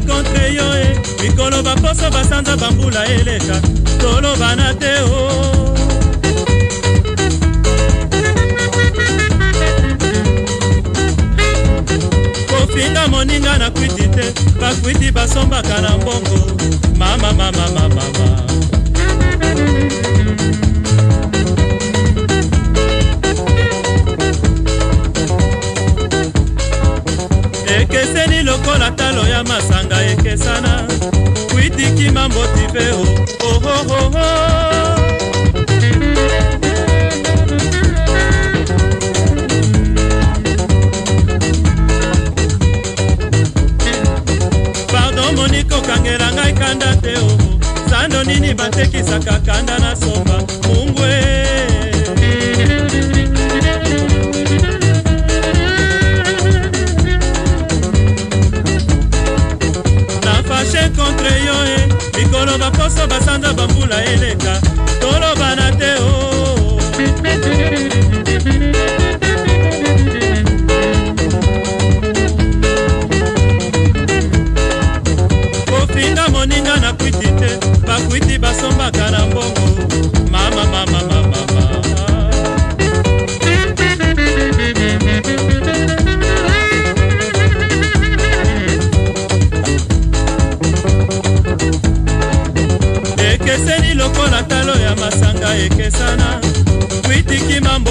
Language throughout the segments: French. te contre yo e mikolo baposo basanza bambula eleka tolo bana te o kofinga moninga na kwiti te bakwiti basombaka na mbongo mama mama mama mama ekeseni lokola talo ya masanga ekesana kwitiki mambo tiveo ohohoho pardon moniko kangela ngai kanda teo sando nini batekisaka kanda na somba mungwe Koloba poso basanda bambula eleka Koloba na teo Kofinga moninga na kwitite Bakwiti basomba karambongo Mama mama mama mama Keseni lokola talo ya masanga ekesana kwitiki mambo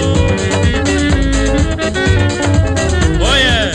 oye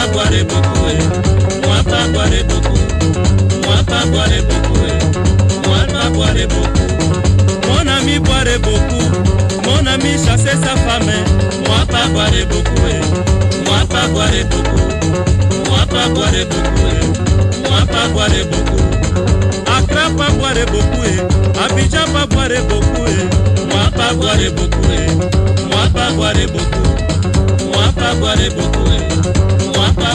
Mon ami boirait beaucoup, mon ami chassait sa femme. Moi pas boirait beaucoup, moi pas boirait beaucoup, moi pas boirait beaucoup, moi pas boirait beaucoup. Accra pas boirait beaucoup, Abidjan pas boirait beaucoup, moi pas boirait beaucoup, moi pas boirait beaucoup, moi pas boirait beaucoup, moi pas